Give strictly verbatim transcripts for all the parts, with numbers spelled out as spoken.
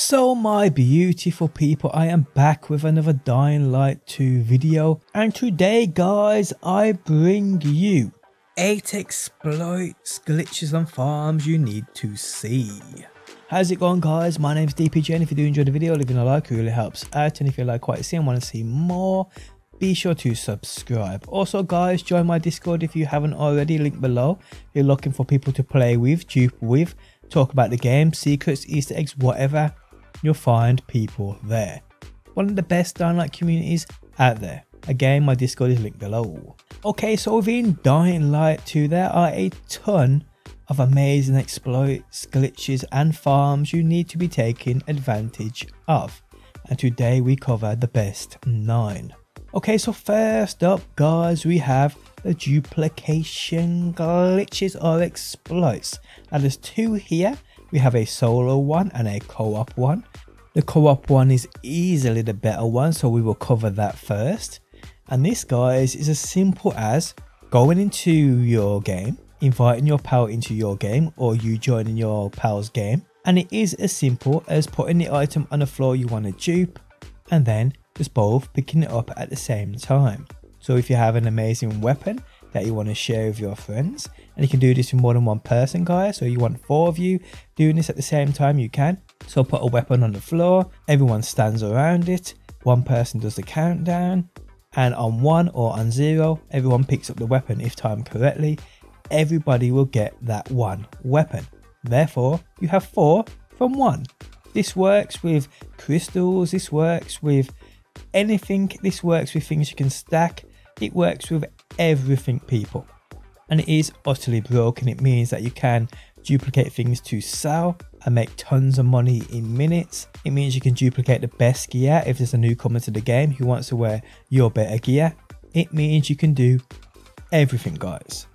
So my beautiful people, I am back with another Dying Light two video, and today guys I bring you eight exploits, glitches and farms you need to see. How's it going guys, my name is D P J, and if you do enjoy the video, leaving a like really helps out, and if you like what you see and want to see more, be sure to subscribe. Also guys, join my Discord if you haven't already, link below. If you're looking for people to play with, dupe with, talk about the game, secrets, Easter eggs, whatever, you'll find people there. One of the best Dying Light communities out there. Again, my Discord is linked below. Okay, so within Dying Light two there are a ton of amazing exploits, glitches and farms you need to be taking advantage of, and today we cover the best nine. Okay, so first up guys, we have the duplication glitches or exploits. Now there's two here. We have a solo one and a co-op one. The co-op one is easily the better one, so we will cover that first. And this guys is as simple as going into your game, inviting your pal into your game, or you joining your pal's game, and it is as simple as putting the item on the floor you want to dupe and then just both picking it up at the same time. So if you have an amazing weapon that you want to share with your friends, and you can do this with more than one person guys, so you want four of you doing this at the same time, you can. So put a weapon on the floor, everyone stands around it, one person does the countdown, and on one or on zero everyone picks up the weapon. If timed correctly, everybody will get that one weapon, therefore you have four from one. This works with crystals, this works with anything, this works with things you can stack, it works with everything people, and it is utterly broken. It means that you can duplicate things to sell and make tons of money in minutes. It means you can duplicate the best gear if there's a newcomer to the game who wants to wear your better gear. It means you can do everything guys.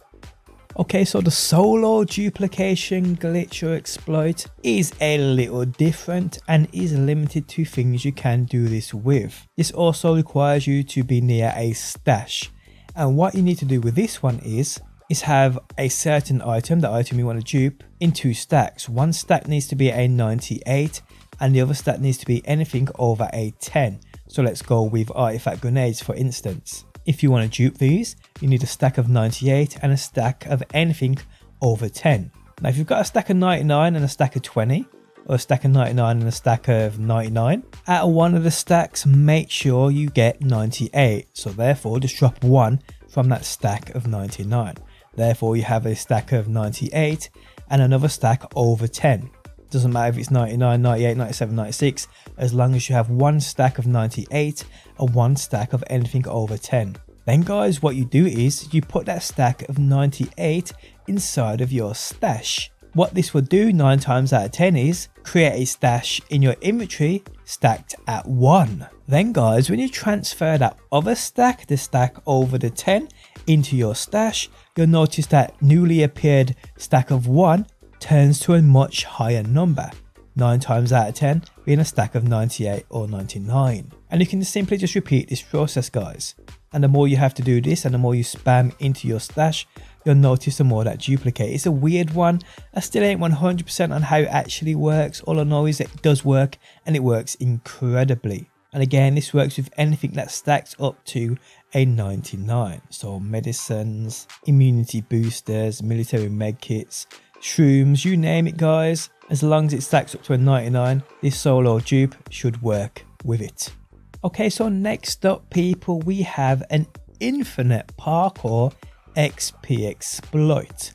Okay, so the solo duplication glitch or exploit is a little different and is limited to things you can do this with. This also requires you to be near a stash, and what you need to do with this one is is have a certain item, the item you want to dupe, in two stacks. One stack needs to be a ninety-eight and the other stack needs to be anything over a ten. So let's go with artifact grenades for instance. If you want to dupe these, you need a stack of ninety-eight and a stack of anything over ten. Now if you've got a stack of ninety-nine and a stack of twenty, or a stack of ninety-nine and a stack of ninety-nine, out of one of the stacks make sure you get ninety-eight, so therefore just drop one from that stack of ninety-nine. Therefore you have a stack of ninety-eight and another stack over ten. Doesn't matter if it's ninety-nine, ninety-eight, ninety-seven, ninety-six, as long as you have one stack of ninety-eight and one stack of anything over ten. Then guys, what you do is you put that stack of ninety-eight inside of your stash. What this will do nine times out of ten is create a stash in your inventory stacked at one. Then guys, when you transfer that other stack, the stack over the ten, into your stash, you'll notice that newly appeared stack of one turns to a much higher number, nine times out of ten being a stack of ninety-eight or ninety-nine. And you can simply just repeat this process guys, and the more you have to do this and the more you spam into your stash, you'll notice the more that duplicate. It's a weird one, I still ain't one hundred percent on how it actually works. All I know is it does work, and it works incredibly. And again, this works with anything that stacks up to a ninety-nine, so medicines, immunity boosters, military medkits, shrooms, you name it guys. As long as it stacks up to a ninety-nine, this solo dupe should work with it. Okay, so next up people, we have an infinite parkour X P exploit.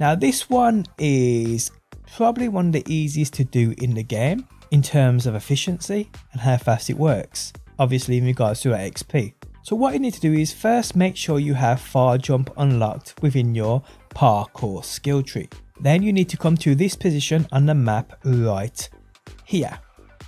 Now this one is probably one of the easiest to do in the game in terms of efficiency and how fast it works, obviously in regards to our X P. So what you need to do is first make sure you have far jump unlocked within your parkour skill tree. Then you need to come to this position on the map right here,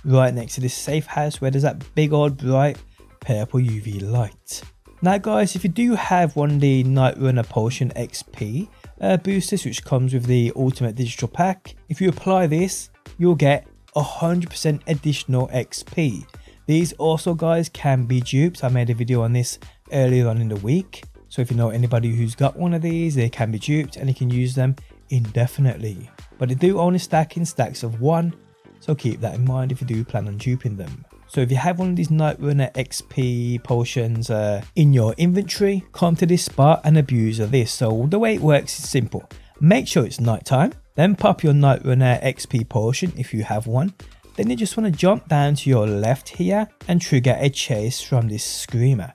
right next to this safe house where there's that big old bright purple U V light. Now guys, if you do have one of the Nightrunner Potion X P uh, boosters which comes with the Ultimate Digital Pack, if you apply this you'll get one hundred percent additional X P. These also guys can be duped. I made a video on this earlier on in the week. So if you know anybody who's got one of these, they can be duped and you can use them indefinitely. But they do only stack in stacks of one, so so keep that in mind if you do plan on duping them. So if you have one of these Nightrunner X P potions uh, in your inventory, come to this spot and abuse of this. So the way it works is simple. Make sure it's nighttime, then pop your Nightrunner X P potion if you have one. Then you just want to jump down to your left here and trigger a chase from this screamer.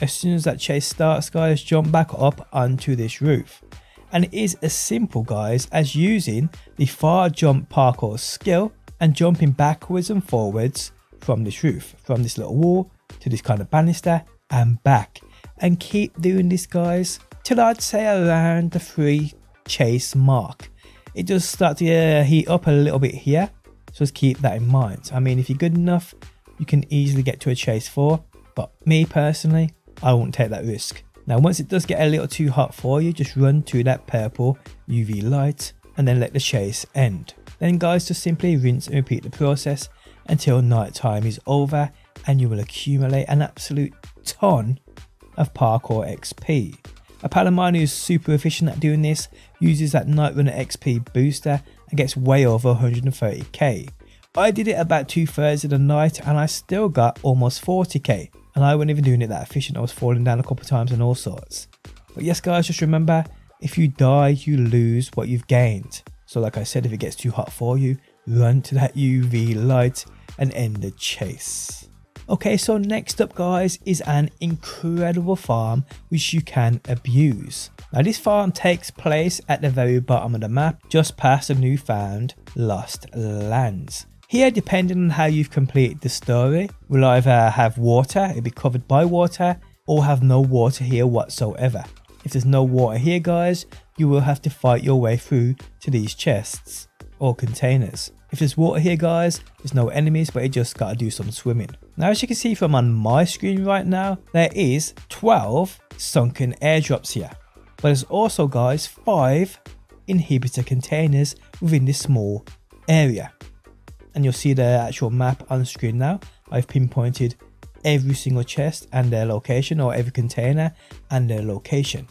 As soon as that chase starts, guys, jump back up onto this roof. And it is as simple, guys, as using the far jump parkour skill and jumping backwards and forwards from this roof, from this little wall to this kind of banister and back. And keep doing this, guys, till I'd say around the three chase mark. It does start to uh, heat up a little bit here, so just keep that in mind. I mean, if you're good enough, you can easily get to a chase four, but me personally, I won't take that risk. Now, once it does get a little too hot for you, just run to that purple U V light and then let the chase end. Then guys, just simply rinse and repeat the process until night time is over, and you will accumulate an absolute ton of parkour X P. A pal of mine who's super efficient at doing this uses that Nightrunner X P booster and gets way over one hundred thirty K. I did it about two thirds of the night and I still got almost forty K, and I wasn't even doing it that efficient. I was falling down a couple of times and all sorts. But yes guys, just remember, if you die you lose what you've gained. So like I said, if it gets too hot for you, run to that U V light and end the chase. Okay, so next up guys is an incredible farm which you can abuse. Now this farm takes place at the very bottom of the map, just past the newfound lost lands. Here, depending on how you've completed the story, will either have water, it'll be covered by water, or have no water here whatsoever. If there's no water here guys, you will have to fight your way through to these chests or containers. If there's water here guys, there's no enemies, but you just gotta do some swimming. Now as you can see from on my screen right now, there is twelve sunken airdrops here, but there's also guys five inhibitor containers within this small area. And you'll see the actual map on screen now. I've pinpointed every single chest and their location, or every container and their location.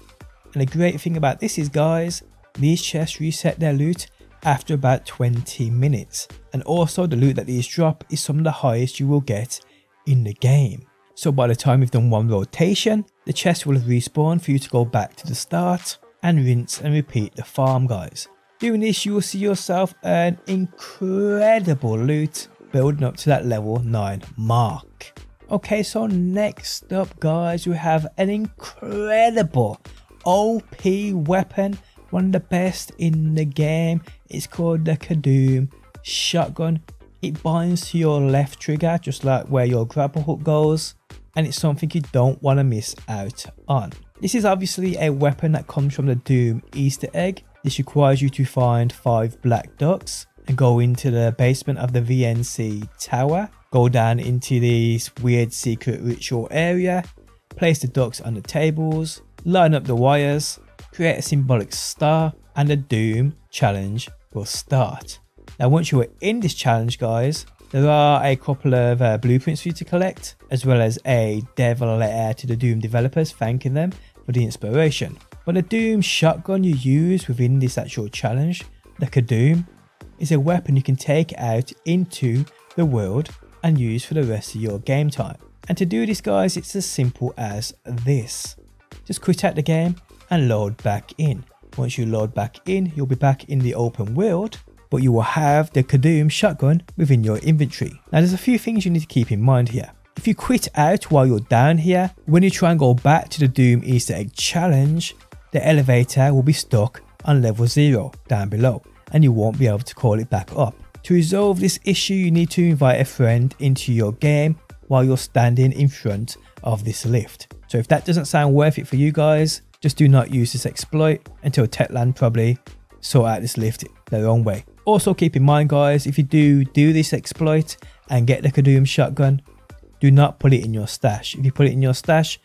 And the great thing about this is guys, these chests reset their loot after about twenty minutes, and also the loot that these drop is some of the highest you will get in the game. So by the time you've done one rotation, the chest will have respawned for you to go back to the start and rinse and repeat the farm guys. Doing this you will see yourself earn incredible loot building up to that level nine mark. Okay, so next up guys we have an incredible O P weapon, one of the best in the game. It's called the Kadoom Shotgun. It binds to your left trigger, just like where your grapple hook goes, and it's something you don't want to miss out on. This is obviously a weapon that comes from the Doom Easter egg. This requires you to find five black ducks and go into the basement of the V N C Tower, go down into this weird secret ritual area, place the ducks on the tables, line up the wires, create a symbolic star, and the Doom challenge will start. Now once you are in this challenge guys, there are a couple of uh, blueprints for you to collect, as well as a devil letter to the Doom developers thanking them for the inspiration. But the Doom shotgun you use within this actual challenge, the Kadoom, is a weapon you can take out into the world and use for the rest of your game time. And to do this guys, it's as simple as this. Just quit out the game and load back in. Once you load back in, you'll be back in the open world, but you will have the Kadoom shotgun within your inventory. Now there's a few things you need to keep in mind here. If you quit out while you're down here, when you try and go back to the Doom Easter egg challenge, the elevator will be stuck on level zero down below, and you won't be able to call it back up. To resolve this issue, you need to invite a friend into your game while you're standing in front of this lift. So if that doesn't sound worth it for you guys, just do not use this exploit until Techland probably sort out this lift their own way. Also keep in mind guys, if you do do this exploit and get the Kadoom shotgun, do not put it in your stash. If you put it in your stash,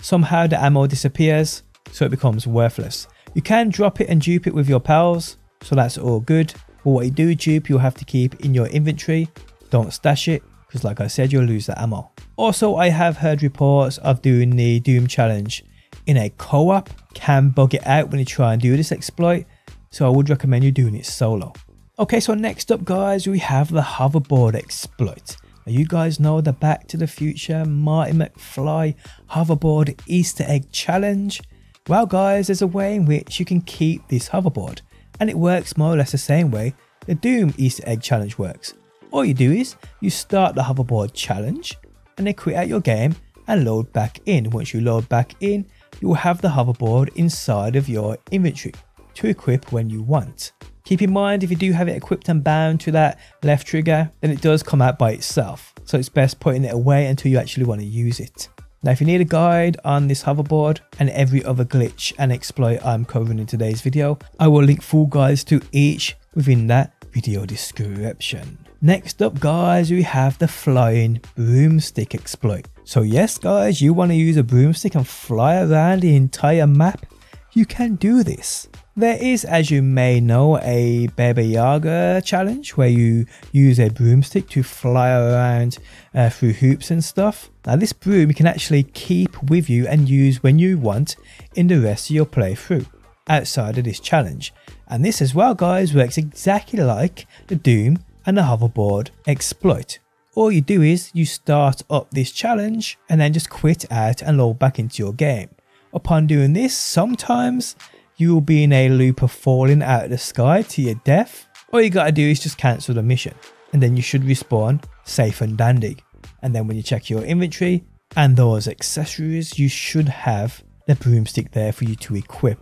somehow the ammo disappears, so it becomes worthless. You can drop it and dupe it with your pals, so that's all good, but what you do dupe you'll have to keep in your inventory. Don't stash it, because like I said, you'll lose the ammo. Also, I have heard reports of doing the Doom challenge in a co-op can bug it out when you try and do this exploit, so I would recommend you doing it solo. Okay, so next up guys, we have the hoverboard exploit. Now, you guys know the Back to the Future Marty McFly hoverboard Easter egg challenge. Well guys, there's a way in which you can keep this hoverboard, and it works more or less the same way the Doom Easter egg challenge works. All you do is you start the hoverboard challenge and then quit out your game and load back in. Once you load back in, you will have the hoverboard inside of your inventory to equip when you want. Keep in mind, if you do have it equipped and bound to that left trigger, then it does come out by itself, so it's best putting it away until you actually want to use it. Now if you need a guide on this hoverboard and every other glitch and exploit I'm covering in today's video, I will link full guides to each within that video description. Next up guys, we have the flying broomstick exploit. So yes guys, you want to use a broomstick and fly around the entire map, you can do this. There is, as you may know, a Baba Yaga challenge where you use a broomstick to fly around uh, through hoops and stuff. Now this broom you can actually keep with you and use when you want in the rest of your playthrough outside of this challenge. And this as well guys works exactly like the Doom and the hoverboard exploit. All you do is you start up this challenge and then just quit out and log back into your game. Upon doing this, sometimes you will be in a loop of falling out of the sky to your death. All you gotta do is just cancel the mission and then you should respawn safe and dandy. And then when you check your inventory and those accessories, you should have the broomstick there for you to equip.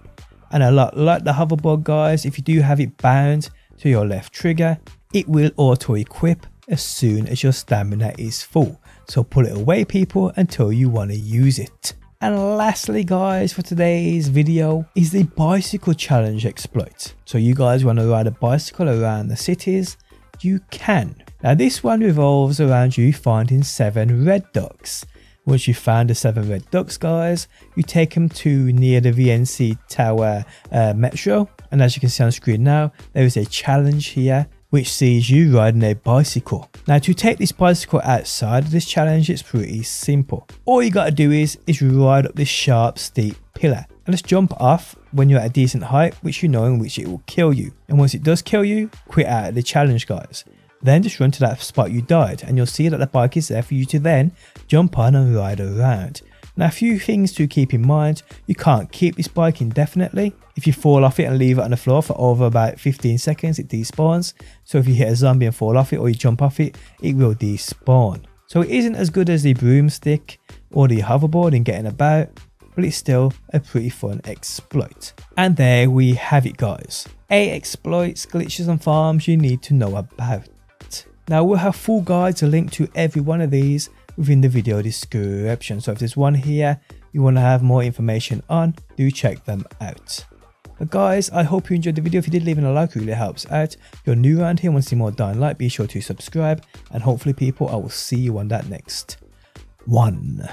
And a lot like the hoverboard guys, if you do have it bound to your left trigger, it will auto equip as soon as your stamina is full, so pull it away people until you want to use it. And lastly guys, for today's video is the bicycle challenge exploit. So you guys want to ride a bicycle around the cities, you can. Now this one revolves around you finding seven red ducks. Once you find the seven red ducks guys, you take them to near the V N C Tower uh, metro, and as you can see on screen now, there is a challenge here which sees you riding a bicycle. Now to take this bicycle outside of this challenge, it's pretty simple. All you gotta do is, is ride up this sharp steep pillar and just jump off when you're at a decent height, which you know in which it will kill you. And once it does kill you, quit out of the challenge guys. Then just run to that spot you died and you'll see that the bike is there for you to then jump on and ride around. Now a few things to keep in mind, you can't keep this bike indefinitely. If you fall off it and leave it on the floor for over about fifteen seconds, it despawns. So if you hit a zombie and fall off it or you jump off it, it will despawn. So it isn't as good as the broomstick or the hoverboard in getting about, but it's still a pretty fun exploit. And there we have it guys, eight exploits, glitches and farms you need to know about. Now we'll have full guides to link to every one of these within the video description, so if there's one here you want to have more information on, do check them out. But guys, I hope you enjoyed the video. If you did, leaving a like really helps out. If you're new around here and want to see more Dying Light, be sure to subscribe, and hopefully people, I will see you on that next one.